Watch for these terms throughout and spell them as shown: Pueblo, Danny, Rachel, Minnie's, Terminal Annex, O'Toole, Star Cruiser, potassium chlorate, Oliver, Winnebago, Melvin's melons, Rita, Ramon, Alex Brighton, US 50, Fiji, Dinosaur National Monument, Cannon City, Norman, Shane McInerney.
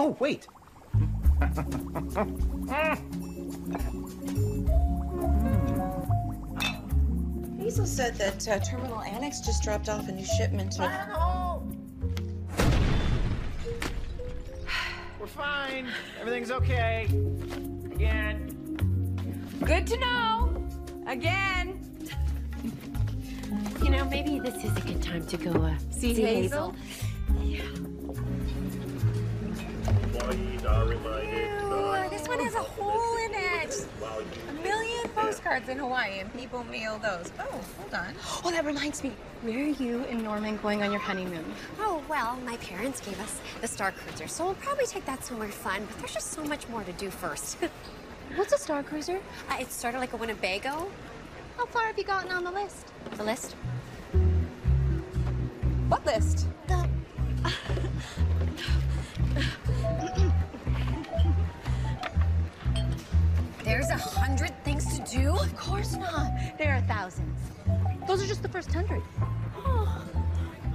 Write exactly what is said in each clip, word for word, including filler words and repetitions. Oh, wait. Hazel said that uh, Terminal Annex just dropped off a new shipment of... We're fine. Everything's okay. Again. Good to know. Again. You know, maybe this is a good time to go uh, see, see Hazel. Hazel. Yeah. Ew, this one has a hole in it. A million postcards in Hawaii and people mail those. Oh, hold on. Oh, that reminds me. Where are you and Norman going on your honeymoon? Oh, well, my parents gave us the Star Cruiser, so we'll probably take that somewhere fun, but there's just so much more to do first. What's a Star Cruiser? Uh, it's sort of like a Winnebago. How far have you gotten on the list? The list? What list? The... There's a hundred things to do? Of course not. There are thousands. Those are just the first hundred. Oh.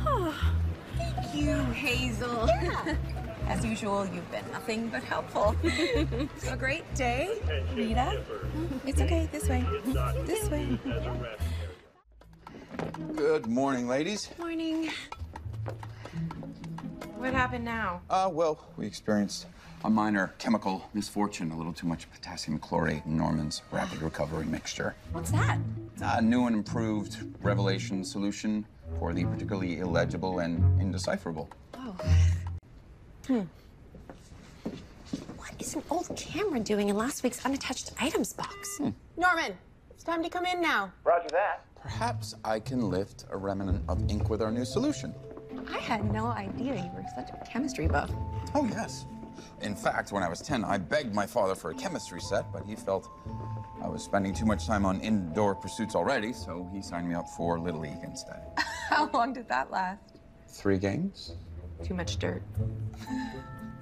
Oh. Thank you, Hazel. Yeah. As usual, you've been nothing but helpful. A great day, Rita. It's okay, this way. This way. Good morning, ladies. Morning. What happened now? Uh, well, we experienced a minor chemical misfortune, a little too much potassium chlorate in Norman's rapid recovery mixture. What's that? A new and improved revelation solution for the particularly illegible and indecipherable. Oh. Hmm. What is an old camera doing in last week's unattached items box? Hmm. Norman, it's time to come in now. Roger that. Perhaps I can lift a remnant of ink with our new solution. I had no idea you were such a chemistry buff. Oh, yes. In fact, when I was ten, I begged my father for a chemistry set, but he felt I was spending too much time on indoor pursuits already, so he signed me up for Little League instead. How long did that last? Three games. Too much dirt.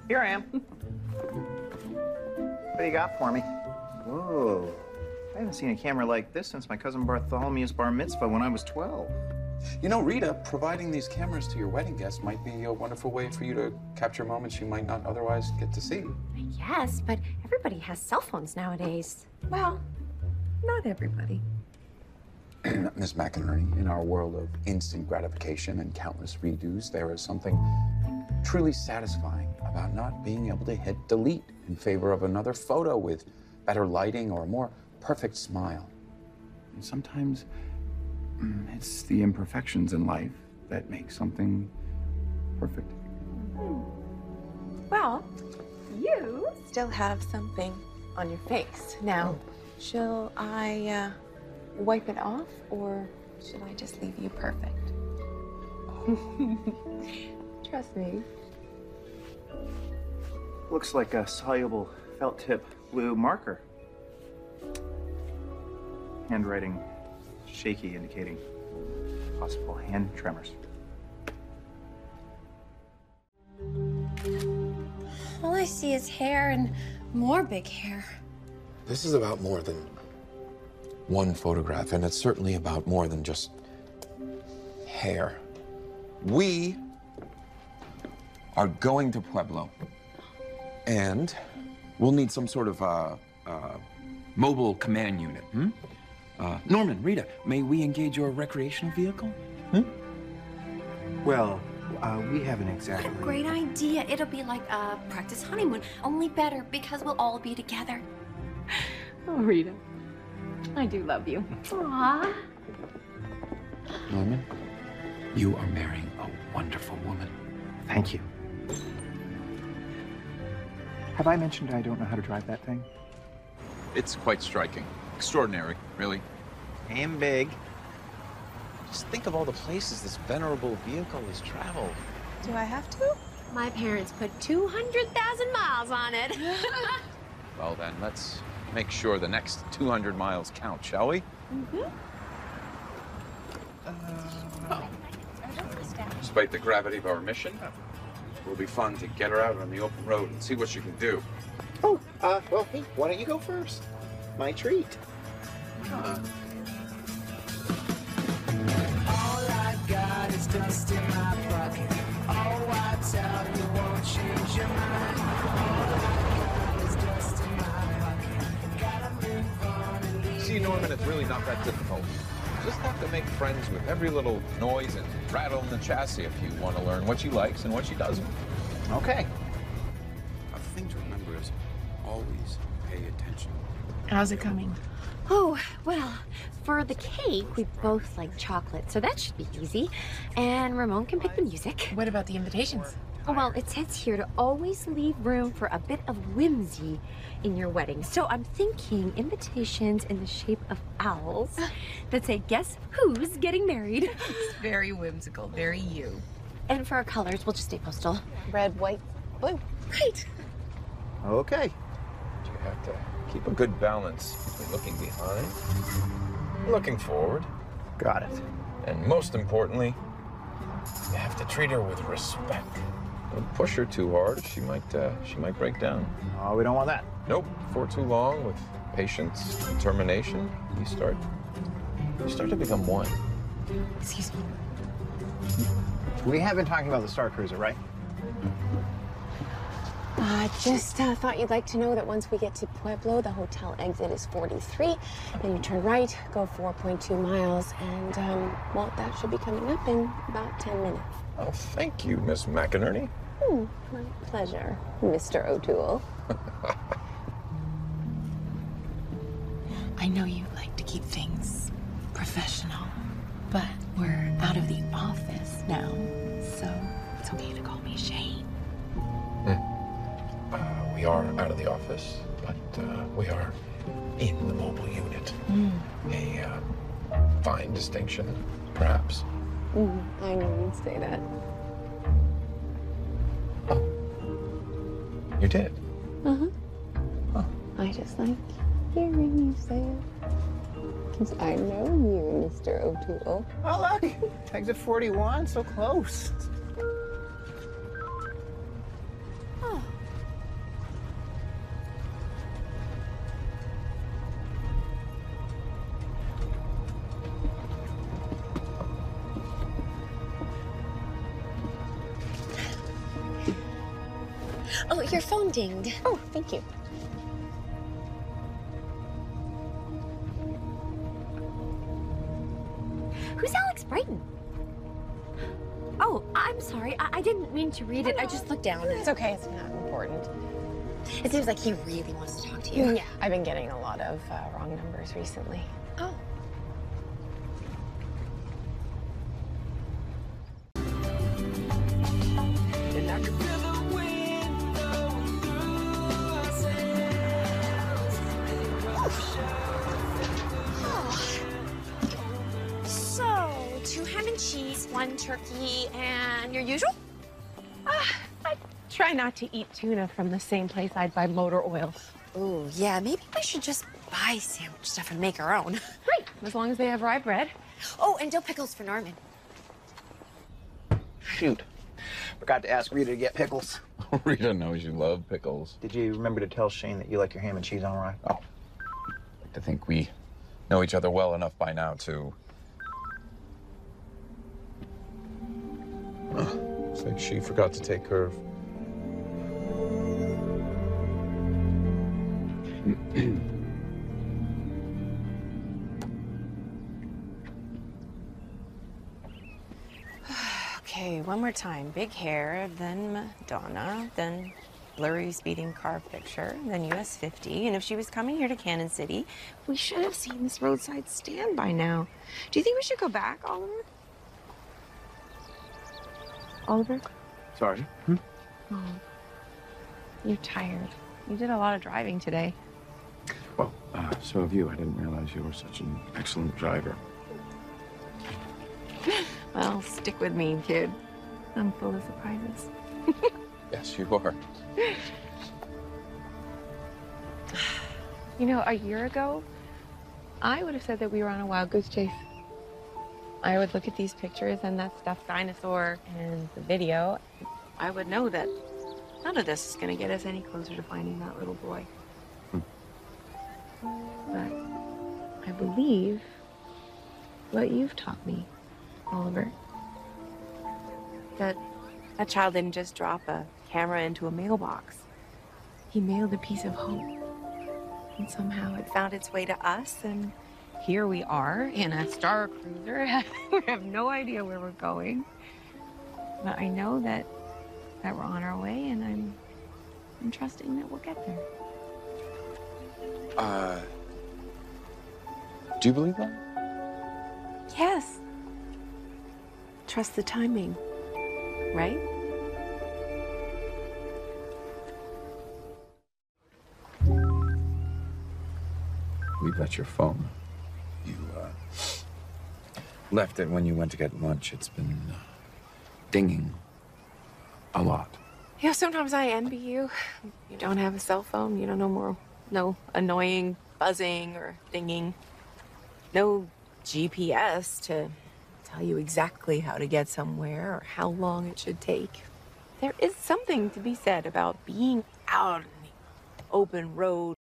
Here I am. What do you got for me? Whoa. I haven't seen a camera like this since my cousin Bartholomew's bar mitzvah when I was twelve. You know, Rita, providing these cameras to your wedding guests might be a wonderful way for you to capture moments you might not otherwise get to see. Yes, but everybody has cell phones nowadays. Well, not everybody. Miss McInerney, in our world of instant gratification and countless redos, there is something truly satisfying about not being able to hit delete in favor of another photo with better lighting or a more perfect smile. And sometimes it's the imperfections in life that make something perfect. Mm-hmm. Well, you still have something on your face. Now, oh. shall I... Uh... wipe it off, or should I just leave you perfect? Trust me. Looks like a soluble felt tip blue marker. Handwriting shaky, indicating possible hand tremors. All I see is hair and more big hair. This is about more than one photograph, and it's certainly about more than just hair. We are going to Pueblo, and we'll need some sort of uh, uh, mobile command unit. Hmm? Uh, Norman, Rita, may we engage your recreational vehicle? Hmm? Well, uh, we haven't exactly... What a great idea. It'll be like a practice honeymoon, only better because we'll all be together. Oh, Rita. I do love you. Aww. Norman, you are marrying a wonderful woman. Thank you. Have I mentioned I don't know how to drive that thing? It's quite striking. Extraordinary, really. And big. Just think of all the places this venerable vehicle has traveled. Do I have to? My parents put two hundred thousand miles on it. Well, then, let's... make sure the next two hundred miles count, shall we? Mm-hmm. Uh, oh. Despite the gravity of our mission, it will be fun to get her out on the open road and see what she can do. Oh, uh, well, hey, why don't you go first? My treat. Uh. All I've got is dust in my pocket. All wiped out, you won't change your mind. see, Norman, it's really not that difficult. You just have to make friends with every little noise and rattle in the chassis if you want to learn what she likes and what she doesn't. Okay. A thing to remember is always pay attention. How's it coming? Oh, well, for the cake, we both like chocolate, so that should be easy. And Ramon can pick the music. What about the invitations? Oh, well, it says here to always leave room for a bit of whimsy in your wedding. So I'm thinking invitations in the shape of owls that say, guess who's getting married? It's very whimsical, very you. And for our colors, we'll just stay postal. Red, white, blue. Right. Okay. You have to keep a good balance between looking behind and looking forward. Got it. And most importantly, you have to treat her with respect. Don't push her too hard. She might, uh, she might break down. Oh, we don't want that. Nope. For too long, with patience, determination, you start, you start to become one. Excuse me. We have been talking about the Star Cruiser, right? I uh, just uh, thought you'd like to know that once we get to Pueblo, the hotel exit is forty-three. Then you turn right, go four point two miles, and, um, well, that should be coming up in about ten minutes. Oh, thank you, Miss McInerney. Hmm, my pleasure, Mister O'Toole. I know you like to keep things professional, but we're out of the office now, so it's okay to call me Shane. Uh, we are out of the office, but uh, we are in the mobile unit. Mm. A uh, fine distinction, perhaps. Mm, I knew you'd say that. Oh. You did? Uh-huh. Huh. I just like hearing you say it. Because I know you, Mister O'Toole. Oh, look! Exit forty-one, so close. Your phone dinged. Oh, thank you. Who's Alex Brighton? Oh, I'm sorry. I, I didn't mean to read it. I just looked down. It's okay. It's not important. It seems like he really wants to talk to you. Yeah, I've been getting a lot of uh, wrong numbers recently. Oh. Turkey and your usual? Uh, I try not to eat tuna from the same place I'd buy motor oils. Ooh, yeah, maybe we should just buy sandwich stuff and make our own. Right, as long as they have rye bread. Oh, and dill pickles for Norman. Shoot, forgot to ask Rita to get pickles. Rita knows you love pickles. Did you remember to tell Shane that you like your ham and cheese on rye? Oh, I like to think we know each other well enough by now to... Huh. It's like she forgot to take her... Okay, one more time. Big hair, then Madonna, then blurry speeding car picture, then U S fifty. And if she was coming here to Cannon City, we should have seen this roadside stand by now. Do you think we should go back, Oliver? Oliver? Sorry. Hmm? Oh, you're tired. You did a lot of driving today. Well, uh, so have you. I didn't realize you were such an excellent driver. Well, stick with me, kid. I'm full of surprises. Yes, you are. You know, a year ago, I would have said that we were on a wild goose chase. I would look at these pictures and that stuffed dinosaur and the video. I would know that none of this is going to get us any closer to finding that little boy. Hmm. But I believe what you've taught me, Oliver. That that child didn't just drop a camera into a mailbox. He mailed a piece of hope. And somehow it found its way to us, and here we are in a Star Cruiser. We have no idea where we're going. But I know that that we're on our way, and I'm I'm trusting that we'll get there. Uh, do you believe that? Yes. Trust the timing, right? I believe that's your phone. You uh, left it when you went to get lunch. It's been uh, dinging a lot. Yeah, sometimes I envy you. You don't have a cell phone. You don't know more. No annoying buzzing or dinging. No G P S to tell you exactly how to get somewhere or how long it should take. There is something to be said about being out on the open road.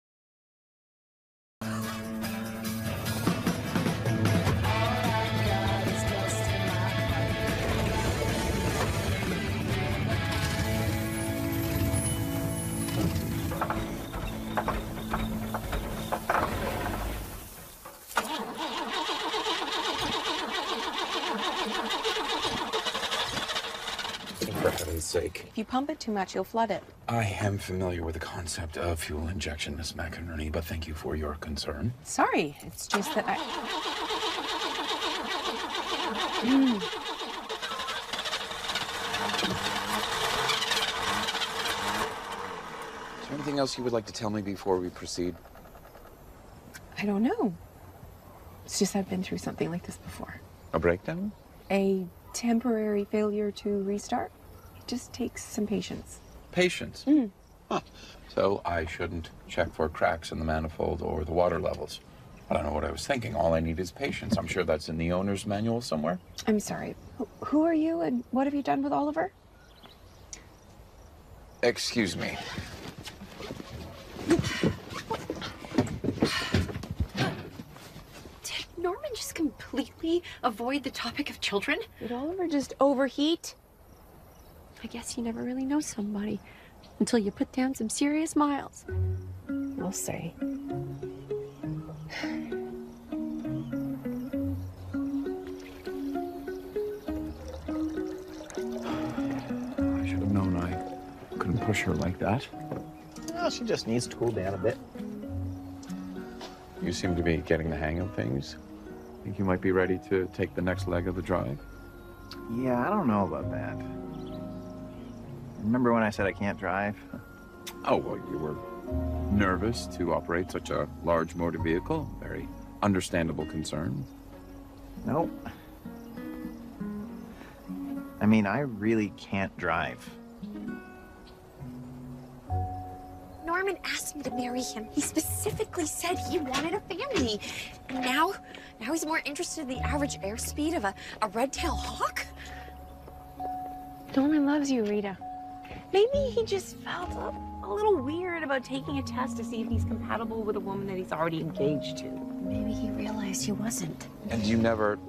Sake. If you pump it too much, you'll flood it. I am familiar with the concept of fuel injection, Miss McInerney, but thank you for your concern. Sorry, it's just that I... Mm. Is there anything else you would like to tell me before we proceed? I don't know. It's just I've been through something like this before. A breakdown? A temporary failure to restart? Just takes some patience. Patience? Mm. Huh. So I shouldn't check for cracks in the manifold or the water levels. I don't know what I was thinking. All I need is patience. I'm sure that's in the owner's manual somewhere. I'm sorry. Who are you and what have you done with Oliver? Excuse me. Did Norman just completely avoid the topic of children? Did Oliver just overheat? I guess you never really know somebody until you put down some serious miles. I'll say. I should have known I couldn't push her like that. Well, she just needs to cool down a bit. You seem to be getting the hang of things. Think you might be ready to take the next leg of the drive? Yeah, I don't know about that. Remember when I said I can't drive? Oh, well, you were nervous to operate such a large motor vehicle. Very understandable concern. Nope. I mean, I really can't drive. Norman asked me to marry him. He specifically said he wanted a family. And now, now he's more interested in the average airspeed of a, a red-tailed hawk? Norman loves you, Rita. Maybe he just felt a, a little weird about taking a test to see if he's compatible with a woman that he's already engaged to. Maybe he realized he wasn't. And you never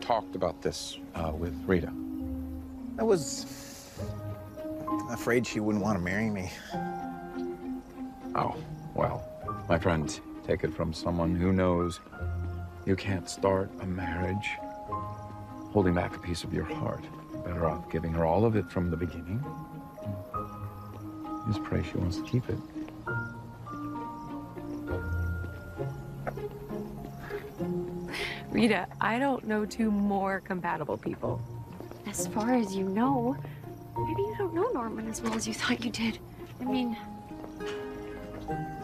talked about this uh, with Rita? I was afraid she wouldn't want to marry me. Oh, well, my friend, take it from someone who knows you can't start a marriage holding back a piece of your heart. Better off giving her all of it from the beginning. Just pray she wants to keep it. Rita, I don't know two more compatible people. As far as you know, maybe you don't know Norman as well as you thought you did. I mean,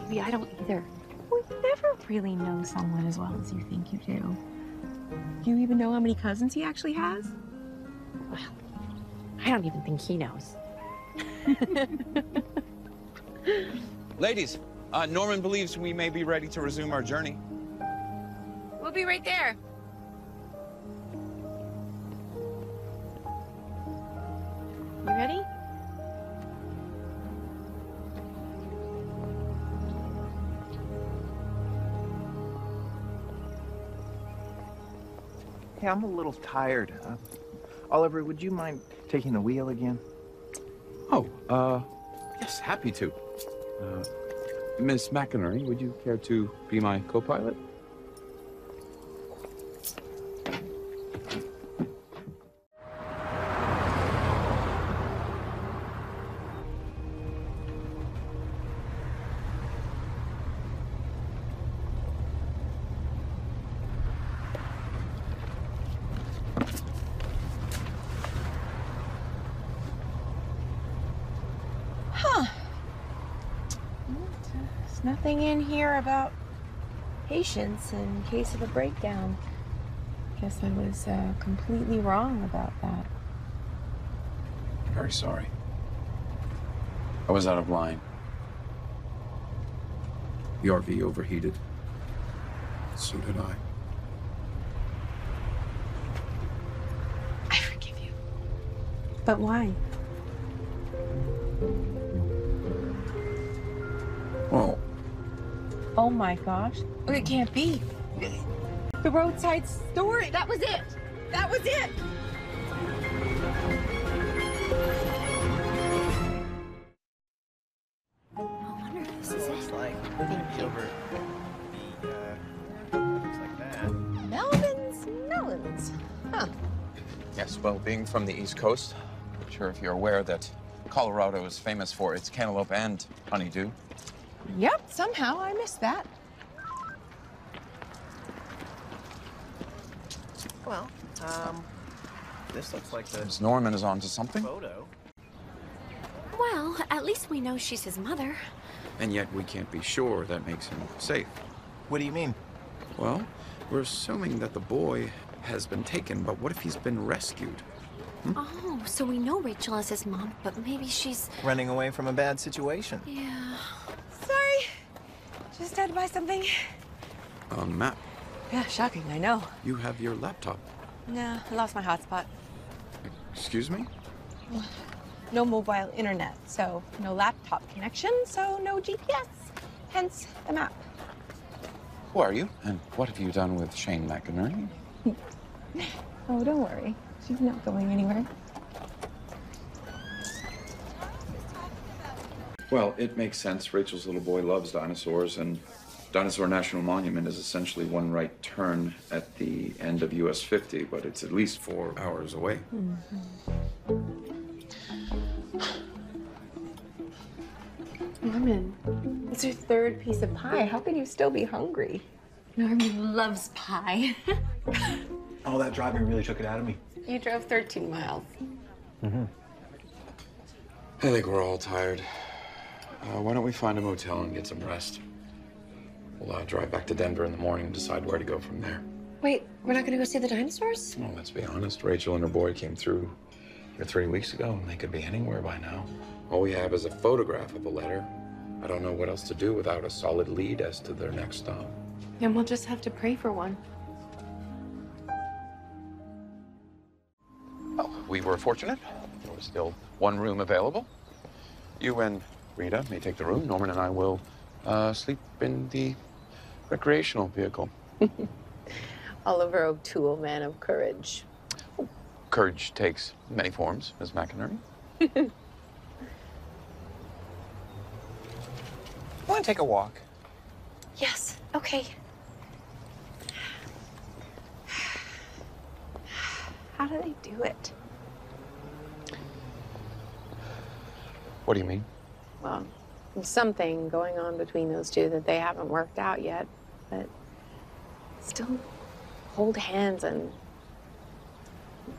maybe I don't either. We never really know someone as well as you think you do. Do you even know how many cousins he actually has? Well, I don't even think he knows. Ladies, uh, Norman believes we may be ready to resume our journey. We'll be right there. You ready? Hey, I'm a little tired. Huh? Oliver, would you mind taking the wheel again? Oh, uh, yes, happy to. Uh, Miss McInerney, would you care to be my co-pilot? Nothing in here about patience in case of a breakdown. Guess I was uh, completely wrong about that. I'm very sorry. I was out of line. The R V overheated. So did I. I forgive you. But why? Well. Oh my gosh, it can't be. The roadside story, that was it. That was it. I wonder if this is it. Like, thank you. Over the, uh, looks like that. Melvin's melons, huh? Yes, well, being from the East Coast, I'm sure if you're aware that Colorado is famous for its cantaloupe and honeydew. Yep, somehow I missed that. Well, um, this looks like the... Miss Norman is onto something. Photo. Well, at least we know she's his mother. And yet we can't be sure that makes him safe. What do you mean? Well, we're assuming that the boy has been taken, but what if he's been rescued? Hmm? Oh, so we know Rachel is his mom, but maybe she's... running away from a bad situation. Yeah. Just had to buy something. A map. Yeah, shocking, I know. You have your laptop. No, I lost my hotspot. Excuse me? No mobile internet, so no laptop connection, so no G P S, hence the map. Who are you, and what have you done with Shane McInerney? Oh, don't worry. She's not going anywhere. Well, it makes sense. Rachel's little boy loves dinosaurs, and Dinosaur National Monument is essentially one right turn at the end of U S fifty, but it's at least four hours away. Mm-hmm. Norman, it's your third piece of pie. How can you still be hungry? Norman loves pie. All that driving really took it out of me. You drove thirteen miles. Mm-hmm. I think we're all tired. Uh, why don't we find a motel and get some rest? We'll uh, drive back to Denver in the morning and decide where to go from there. Wait, we're not going to go see the dinosaurs? Well, let's be honest. Rachel and her boy came through here three weeks ago, and they could be anywhere by now. All we have is a photograph of a letter. I don't know what else to do without a solid lead as to their next stop. And we'll just have to pray for one. Well, we were fortunate. There was still one room available. You and Rita may take the room. Norman and I will uh, sleep in the recreational vehicle. Oliver O'Toole, man of courage. Oh, courage takes many forms, Miss McInerney. Want to take a walk? Yes. Okay. How do they do it? What do you mean? Well, there's something going on between those two that they haven't worked out yet, but still hold hands and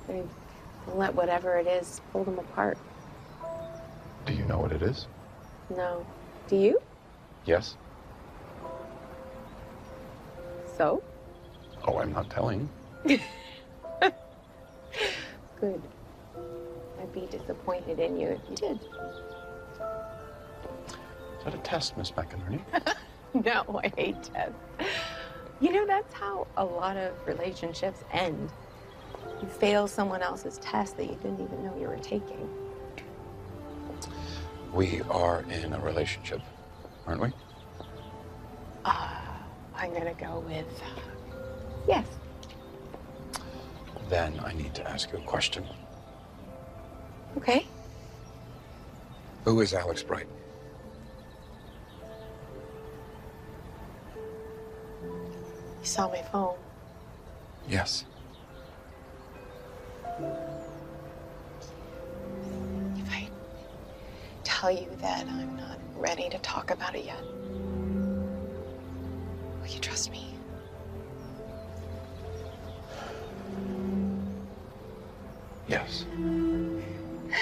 they let whatever it is pull them apart. Do you know what it is? No. Do you? Yes. So? Oh, I'm not telling. Good. I'd be disappointed in you if you did. Is that a test, Miss McInerney? No, I hate tests. You know, that's how a lot of relationships end. You fail someone else's test that you didn't even know you were taking. We are in a relationship, aren't we? Uh, I'm gonna go with yes. Then I need to ask you a question. Okay. Who is Alex Brighton? You saw my phone? Yes. If I tell you that I'm not ready to talk about it yet, will you trust me? Yes. Can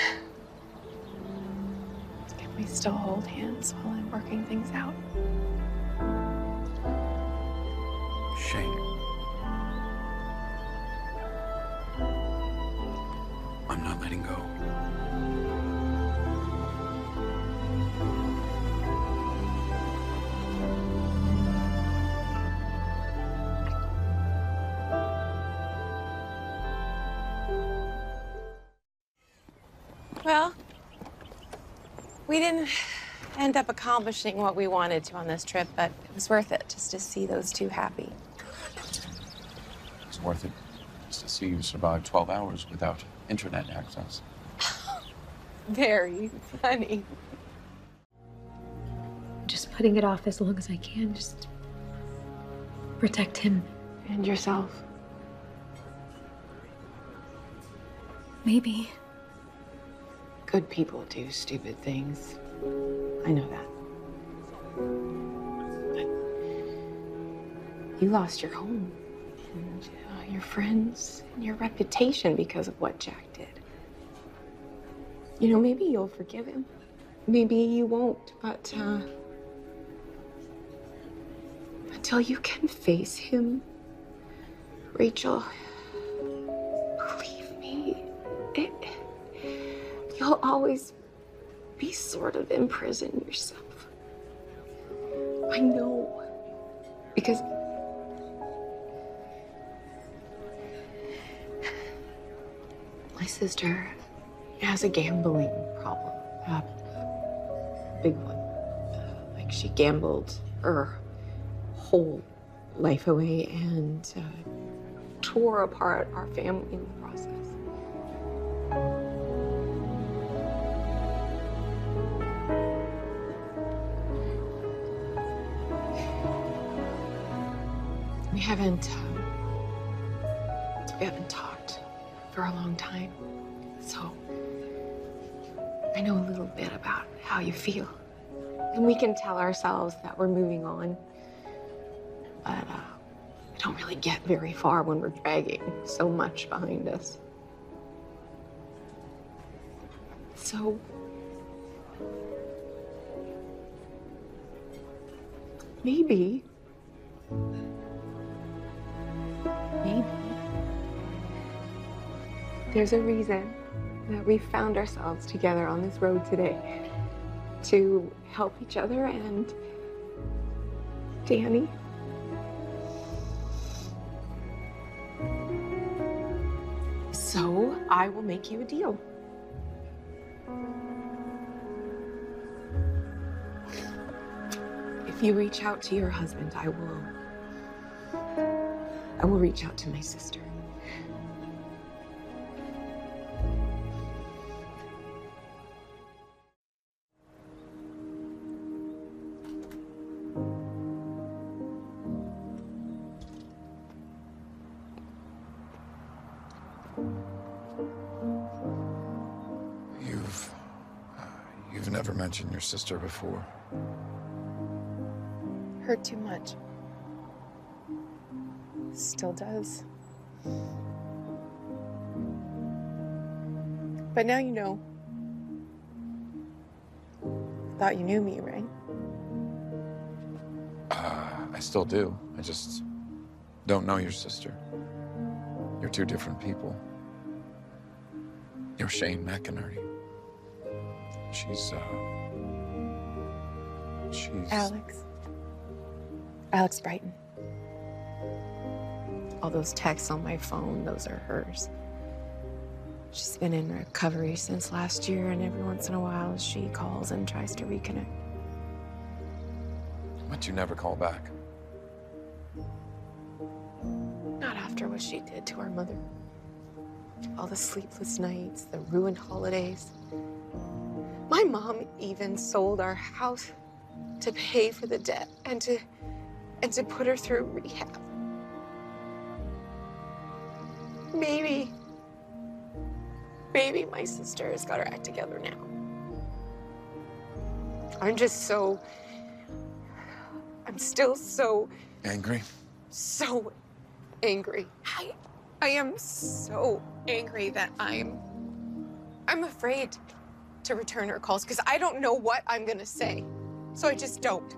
we still hold hands while I'm working things out? Shane. I'm not letting go. Well, we didn't end up accomplishing what we wanted to on this trip, but it was worth it just to see those two happy. It was worth it just to see you survive twelve hours without internet access. Very funny. Just putting it off as long as I can, just protect him. And yourself. Maybe. Good people do stupid things. I know that. But you lost your home and uh, your friends and your reputation because of what Jack did. You know, maybe you'll forgive him. Maybe you won't, but uh, until you can face him, Rachel, believe me, it... you'll always be sort of in prison yourself. I know, because my sister has a gambling problem, a big one. Uh, like she gambled her whole life away and uh, tore apart our family in the process. We haven't, um, we haven't talked for a long time, so I know a little bit about how you feel. And we can tell ourselves that we're moving on, but uh, we don't really get very far when we're dragging so much behind us. So, maybe, Maybe there's a reason that we found ourselves together on this road today to help each other and Danny. So I will make you a deal. If you reach out to your husband, I will I will reach out to my sister. You've... Uh, you've never mentioned your sister before. Heard too much. Still does. But now you know. Thought you knew me, right? Uh, I still do. I just don't know your sister. You're two different people. You're Shane McInerney. She's, uh... she's... Alex. Alex Brighton. All those texts on my phone, those are hers. She's been in recovery since last year, and every once in a while she calls and tries to reconnect. But you never call back? Not after what she did to our mother. All the sleepless nights, the ruined holidays. My mom even sold our house to pay for the debt and to, and to put her through rehab. Maybe. Maybe my sister has got her act together now. I'm just so... I'm still so... Angry? So angry. I, I am so angry that I'm... I'm afraid to return her calls because I don't know what I'm gonna say. So I just don't.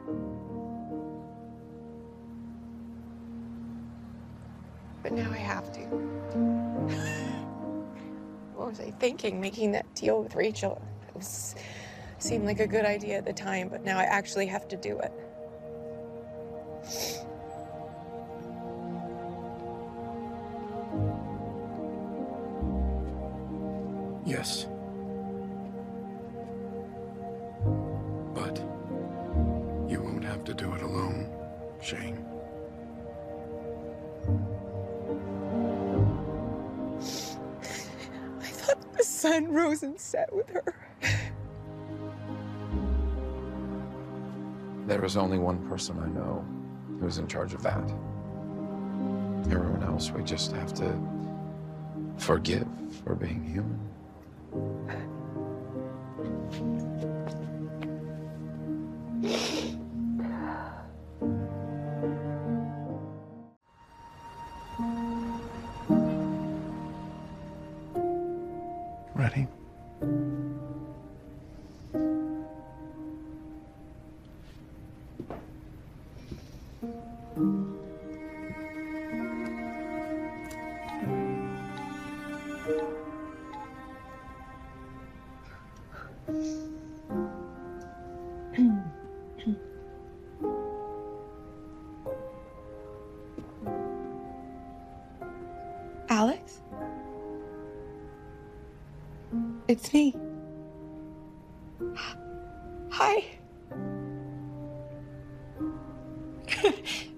But now I have to. What was I thinking? Making that deal with Rachel. It was, seemed like a good idea at the time, but now I actually have to do it. Yes. But you won't have to do it alone, Shane. I thought the sun rose and set with her. There is only one person I know who's in charge of that. Everyone else, we just have to forgive for being human. Ready? Alex? It's me. Hi.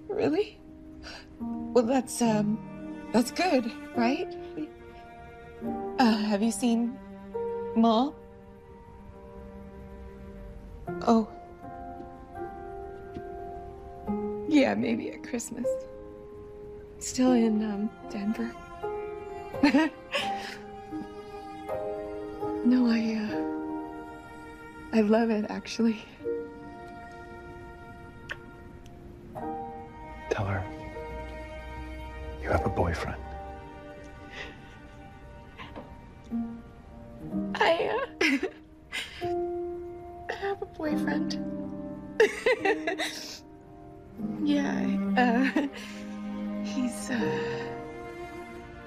Really? Well, that's, um, that's good, right? Uh, have you seen Mom? Oh. Yeah, maybe at Christmas. Still in, um, Denver. No, I, uh, I love it, actually. Tell her you have a boyfriend. I, uh, I have a boyfriend. Yeah, I, uh, he's, uh,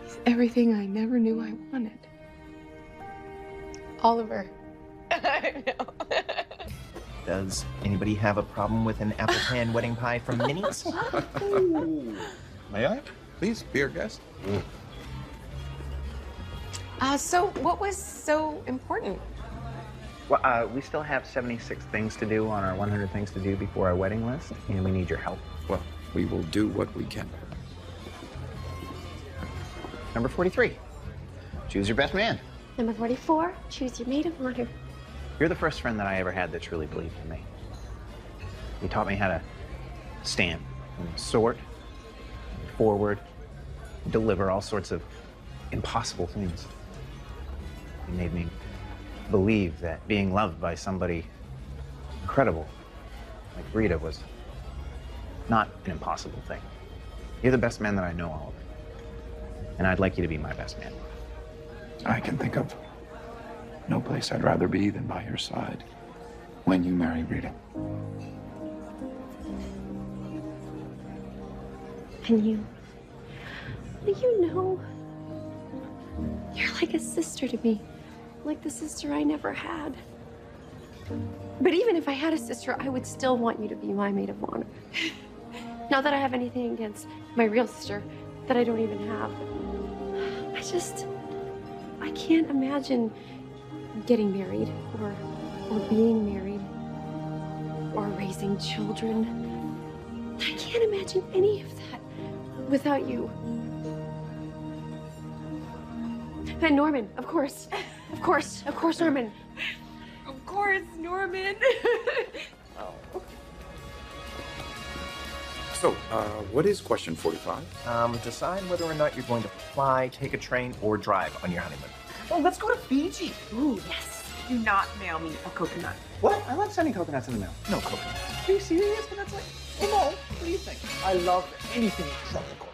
he's everything I never knew I wanted. Oliver. I know. Does anybody have a problem with an apple pan wedding pie from Minnie's? May I? Please, be our guest. Mm. Uh, so what was so important? Well, uh, we still have seventy-six things to do on our one hundred things to do before our wedding list, and we need your help. Well, we will do what we can. Number forty-three, choose your best man. Number forty-four, choose your maid of honor. You're the first friend that I ever had that truly believed in me. You taught me how to stand and sort, forward, deliver all sorts of impossible things. You made me believe that being loved by somebody incredible like Rita was not an impossible thing. You're the best man that I know, Oliver. And I'd like you to be my best man. I can think of no place I'd rather be than by your side when you marry Rita. And you, you know, you're like a sister to me, like the sister I never had. But even if I had a sister, I would still want you to be my maid of honor. Not that I have anything against my real sister that I don't even have. I just... I can't imagine getting married, or, or being married, or raising children. I can't imagine any of that without you. And Norman, of course. Of course, of course, Norman. Of course, Norman. Oh. So, uh, what is question forty-five? Um, decide whether or not you're going to fly, take a train, or drive on your honeymoon. Oh, let's go to Fiji. Ooh, yes. Do not mail me a coconut. What? I love sending coconuts in the mail. No coconuts. Are you serious? But that's like, come on, what do you think? I love anything tropical.